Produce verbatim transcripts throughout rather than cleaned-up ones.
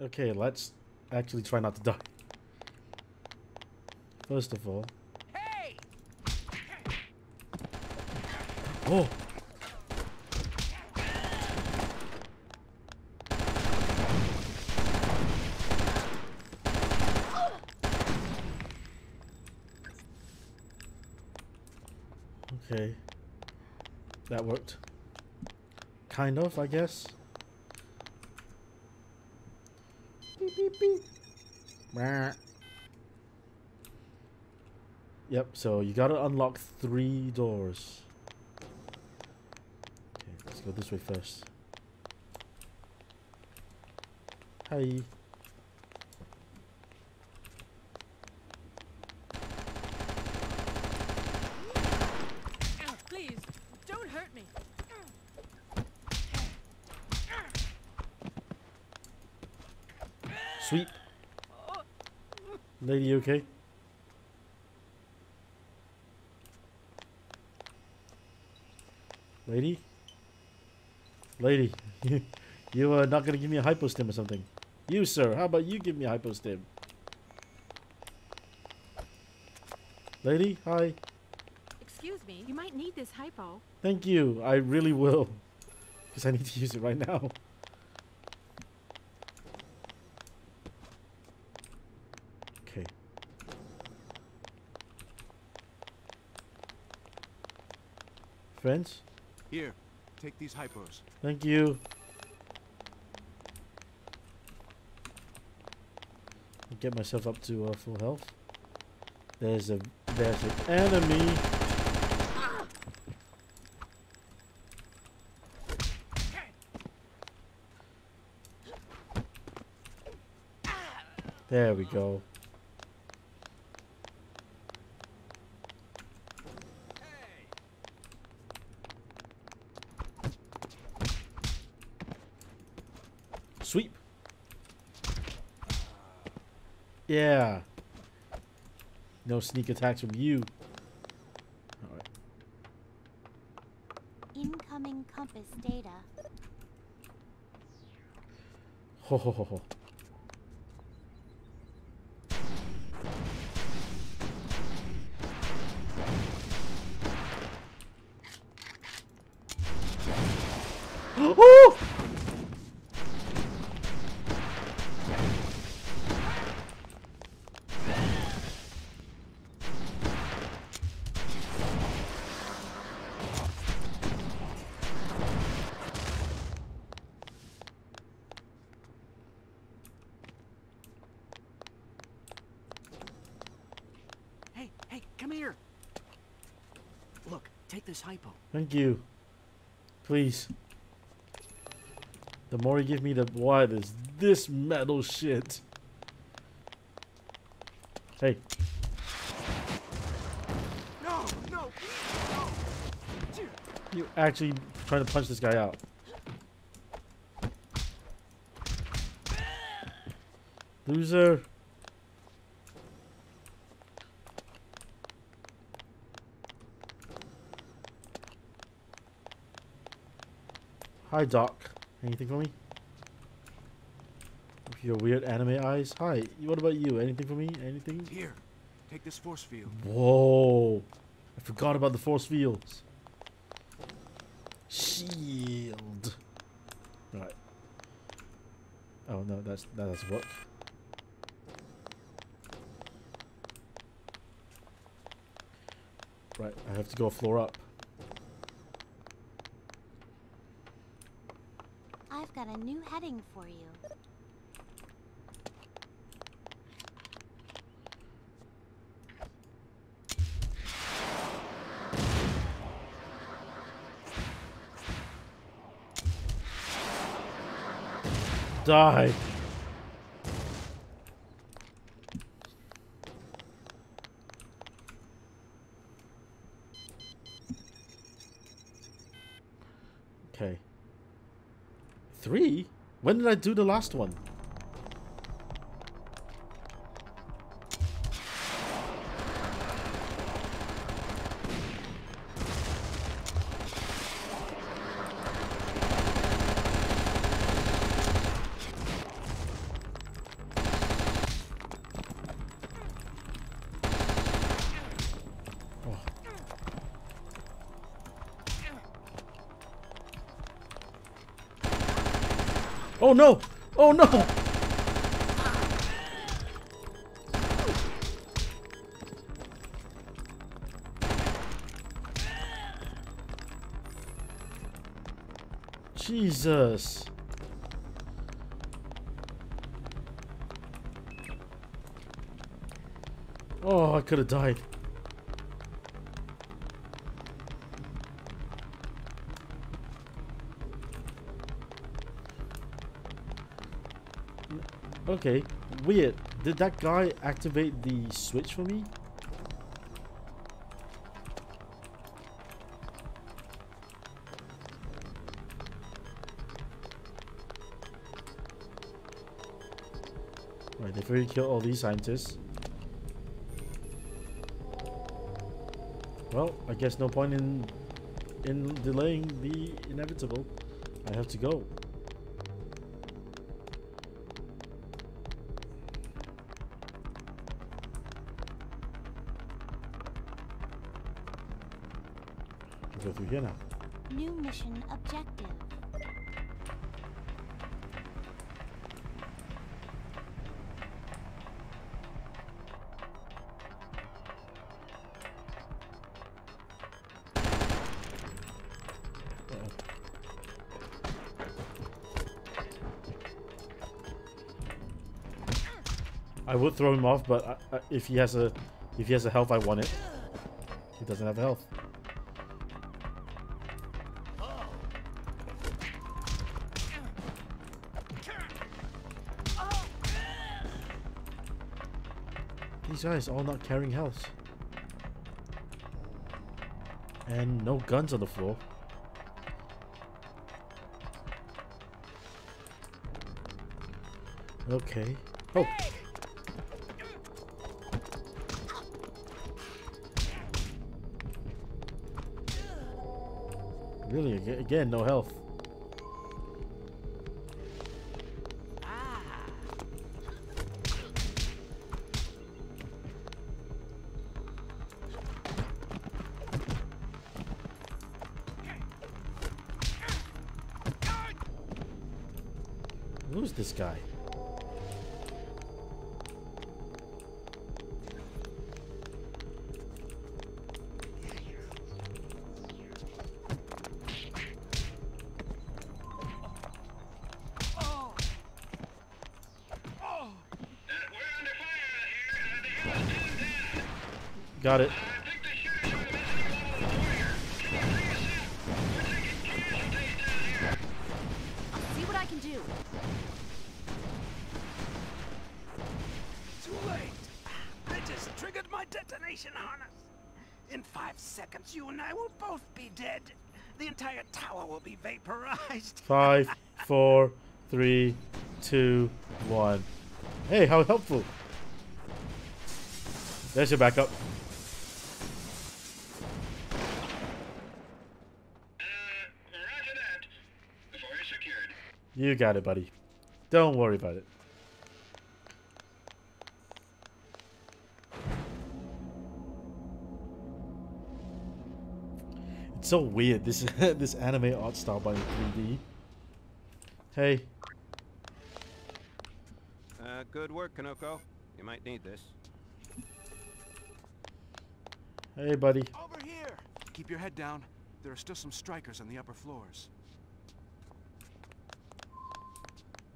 Okay, let's actually try not to die. First of all. Hey! Oh! Okay. That worked. Kind of, I guess. Beep, beep, beep. Yep, so you gotta unlock three doors. Okay, let's go this way first. Hi. Sweet. Lady, okay? Lady? Lady, you are not gonna give me a hypo stim or something. You, sir, how about you give me a hypo stim? Lady, hi. Excuse me, you might need this hypo. Thank you, I really will. Because I need to use it right now. Friends? Here, take these hypos. Thank you. Get myself up to uh, full health. There's a there's an enemy. There we go. Sweep. Yeah. No sneak attacks from you. All right. Incoming compass data. Ho ho ho ho. Hypo. Thank you. Please. The more you give me, the why there's this metal shit. Hey. No, no, no. You actually trying to punch this guy out. Loser. Hi, Doc. Anything for me? With your weird anime eyes. Hi. What about you? Anything for me? Anything? Here. Take this force field. Whoa. I forgot about the force fields. Shield. Right. Oh, no. That's, that doesn't work. Right. I have to go a floor up. Got a new heading for you. Die. Okay. Three? When did I do the last one? Oh no! Oh no! Jesus! Oh, I could have died. Okay, weird. Did that guy activate the switch for me? Right, they've already killed all these scientists. Well, I guess no point in in delaying the inevitable. I have to go. Go through here now. New mission objective. I would throw him off, but I, I, if he has a if he has a health, I want it. He doesn't have a health. These guys all not carrying health. And no guns on the floor. Okay. Oh! Really? Again, no health. Who's this guy? Got it. In five seconds, you and I will both be dead. The entire tower will be vaporized. Five, four, three, two, one. Hey, how helpful. There's your backup. Uh, roger that. The floor is secured. You got it, buddy. Don't worry about it. So weird, this this anime art style by three D. Hey. Uh, good work, Konoko. You might need this. Hey, buddy. Over here. Keep your head down. There are still some strikers on the upper floors.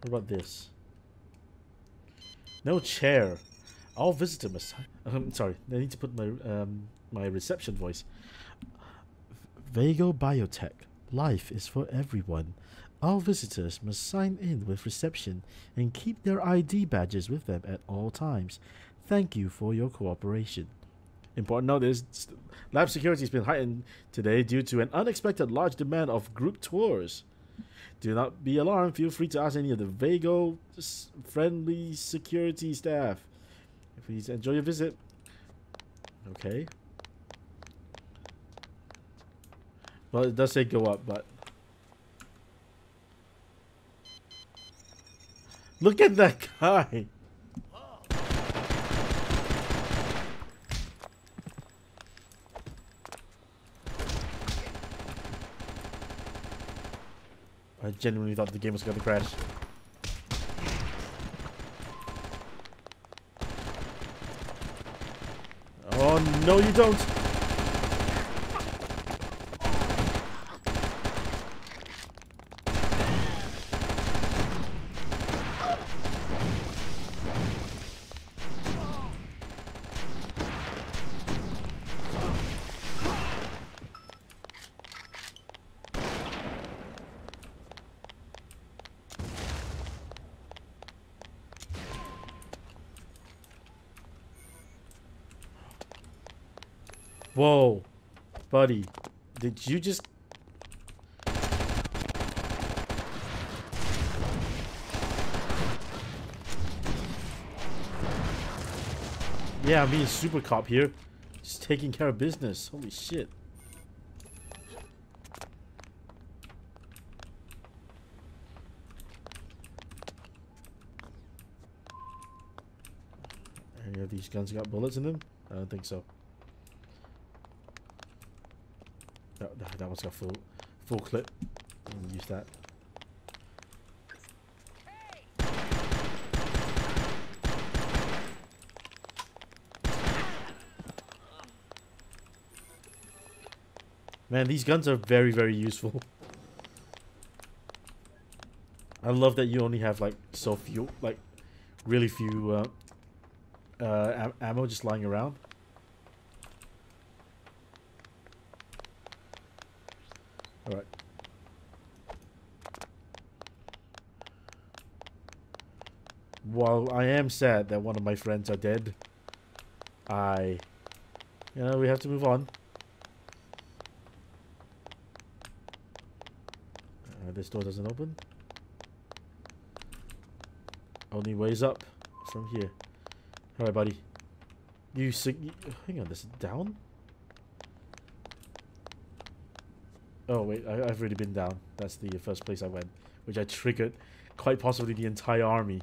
What about this? No chair. All visitor must. I'm sorry. I need to put my um my reception voice. Vago Biotech. Life is for everyone. All visitors must sign in with reception and keep their I D badges with them at all times. Thank you for your cooperation. Important note is, lab security has been heightened today due to an unexpected large demand of group tours. Do not be alarmed. Feel free to ask any of the Vago friendly security staff. Please enjoy your visit. Okay. Well, it does say go up, but... Look at that guy! I genuinely thought the game was gonna crash. no you don't. Whoa, buddy, did you just... Yeah, I'm being super cop here. Just taking care of business. Holy shit. Any of these guns got bullets in them? I don't think so. That, that one's got full, full clip. I'm gonna use that. Man, these guns are very, very useful. I love that you only have like so few, like really few uh, uh, am ammo just lying around. Alright. While I am sad that one of my friends are dead, I... You know, we have to move on. Uh, this door doesn't open. Only ways up from here. Alright, buddy. You sig- Hang on, this is down? Oh wait, I, I've already been down. That's the first place I went, which I triggered quite possibly the entire army.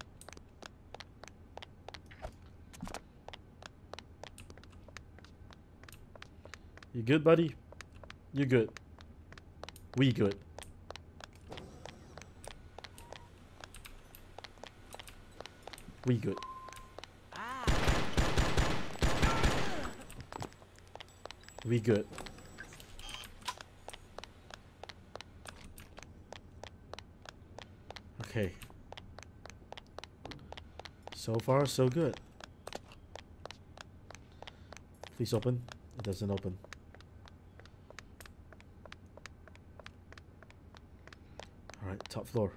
You good, buddy? You good. We good. We good. We good. Okay. So far, so good. Please open. It doesn't open. Alright, top floor.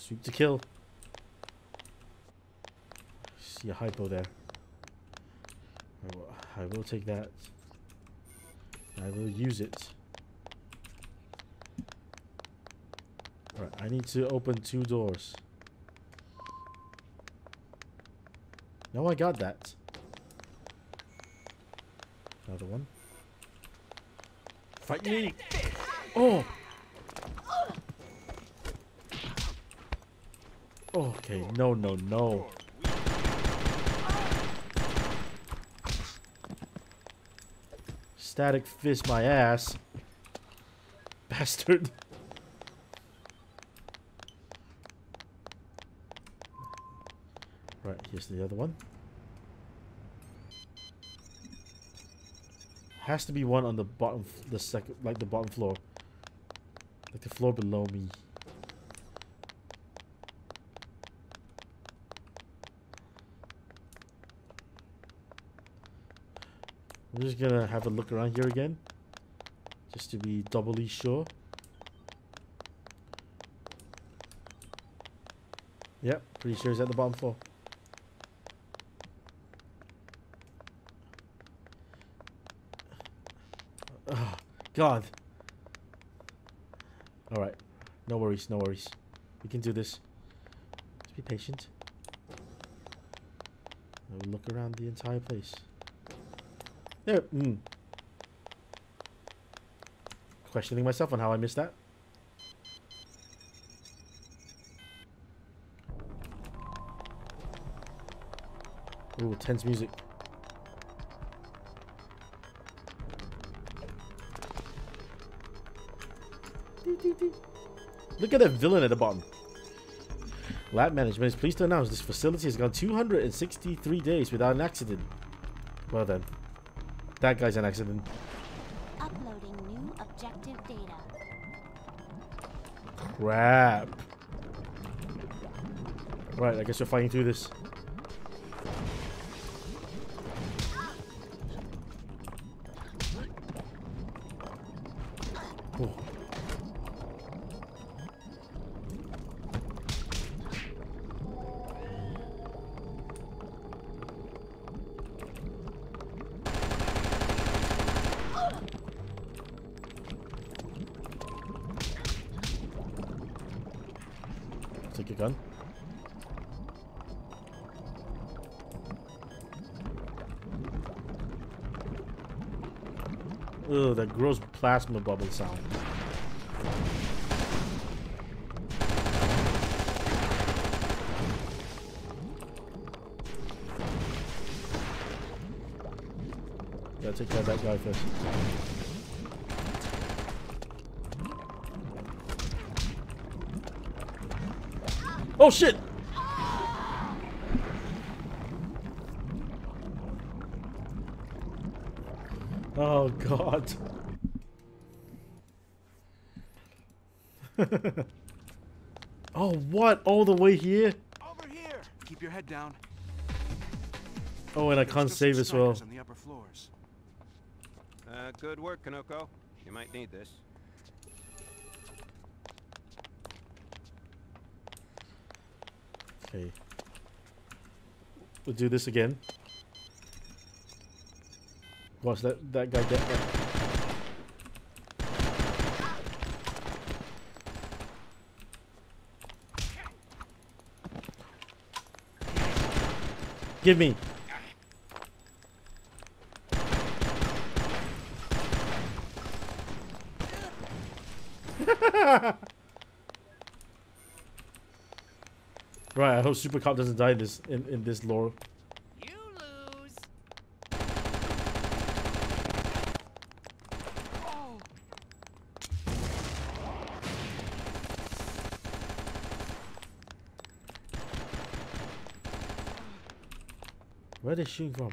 Shoot to kill. See a hypo there. I will, I will take that. I will use it. Alright, I need to open two doors. No, I got that. Another one. Fight me! Oh! Okay, no, no, no. Static fist my ass. Bastard. Right, here's the other one. Has to be one on the bottom, the second, like the bottom floor. Like the floor below me. I'm just gonna have a look around here again, just to be doubly sure. Yep, pretty sure he's at the bottom floor. Oh, God. All right, no worries, no worries. We can do this. Just be patient. I'll look around the entire place. There. Mm. Questioning myself on how I missed that. Ooh, tense music. Look at that villain at the bottom. Lab management is pleased to announce this facility has gone two hundred sixty-three days without an accident. Well then, that guy's an accident. Uploading new objective data. Crap. Right, I guess you're fighting through this. Ooh. Take your gun. Ugh, that gross plasma bubble sound. Gotta take care of that guy first. Oh shit! Oh god. Oh, what? All the way here? Over here. Keep your head down. Oh, and I can't save as well. On the upper floors. Uh, good work, Konoko. You might need this. Okay. We'll do this again. Watch that, that guy get there. Give me. Right, I hope Super Cop doesn't die this in, in this lore. Where did she from?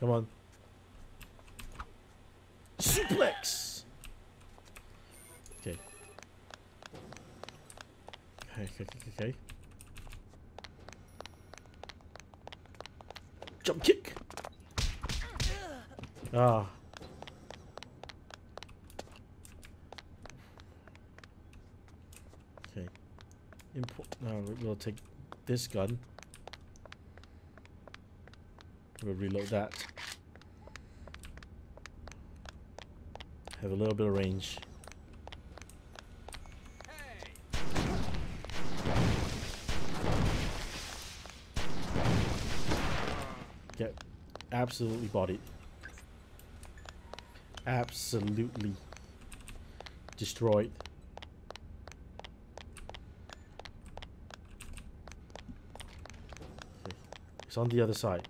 Come on. Suplex! Okay. Okay, okay, okay. Jump kick! Ah. Okay. Import. No, we'll take this gun. We'll reload that. Have a little bit of range. Hey. Get absolutely bodied. Absolutely destroyed. Okay. It's on the other side.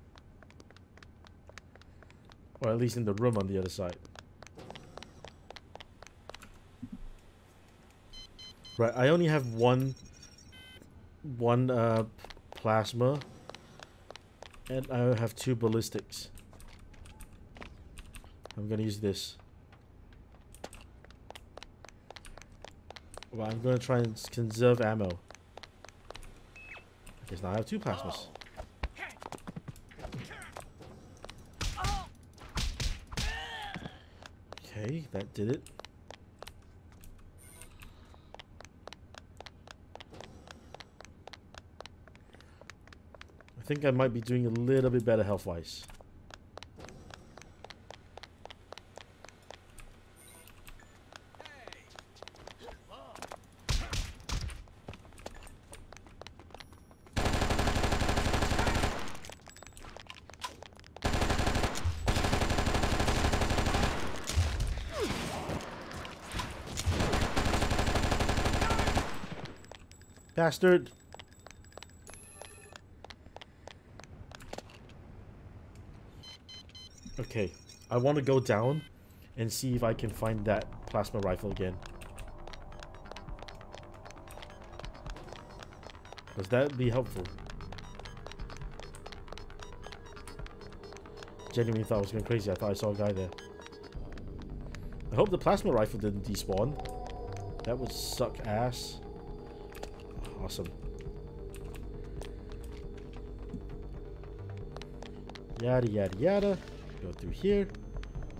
Or at least in the room on the other side. Right, I only have one one uh, plasma and I have two ballistics. I'm gonna use this. Well, I'm gonna try and conserve ammo. I guess now I have two plasmas. Okay, that did it. I think I might be doing a little bit better health-wise. Hey. Bastard. Okay, I want to go down and see if I can find that plasma rifle again. Because that would be helpful. Genuinely thought I was going crazy. I thought I saw a guy there. I hope the plasma rifle didn't despawn. That would suck ass. Awesome. Yada yada yada. Go through here.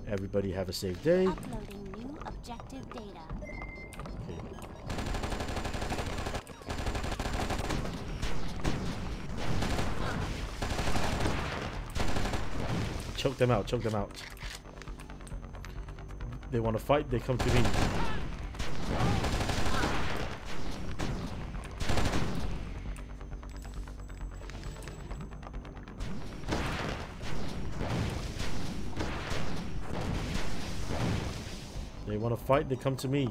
Everybody have a safe day. Uploading new objective data. Okay. Choke them out. Choke them out. They want to fight. They come to me. They want to fight, they come to me. You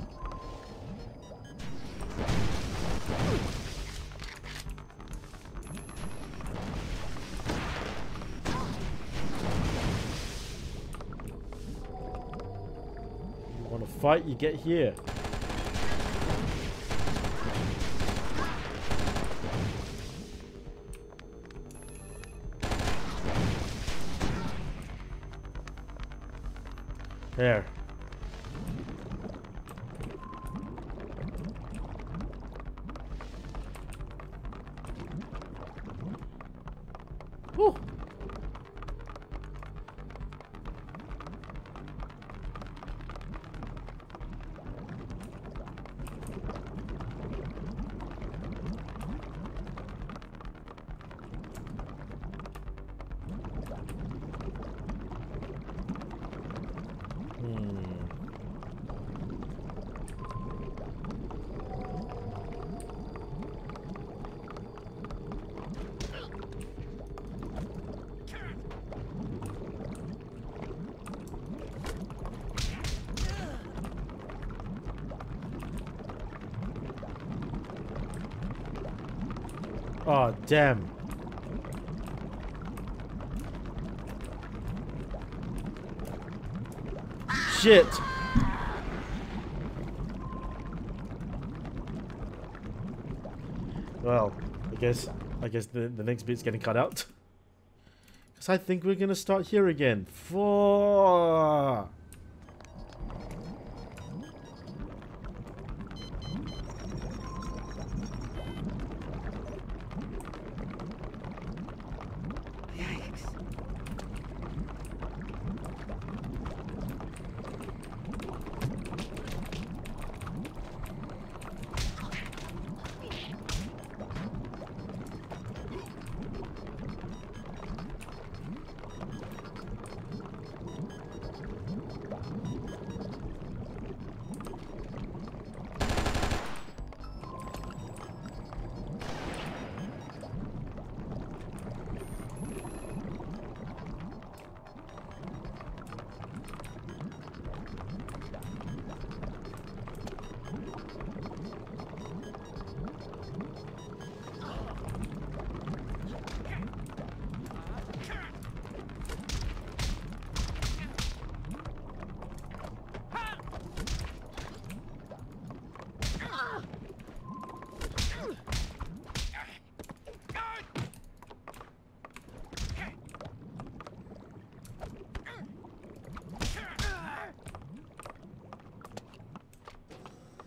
want to fight, you get here. There. Oh, damn. Shit. Well, I guess I guess the, the next bit's getting cut out. Because I think we're going to start here again. Four.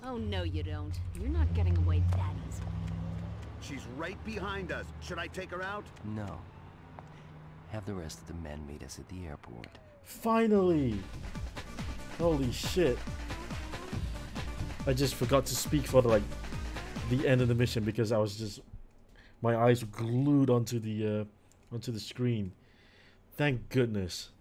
Oh, no, you don't. You're not getting away that easily. She's right behind us. Should I take her out? No. Have the rest of the men meet us at the airport. Finally! Holy shit. I just forgot to speak for the, like, the end of the mission because I was just... my eyes were glued onto the, uh, onto the screen. Thank goodness.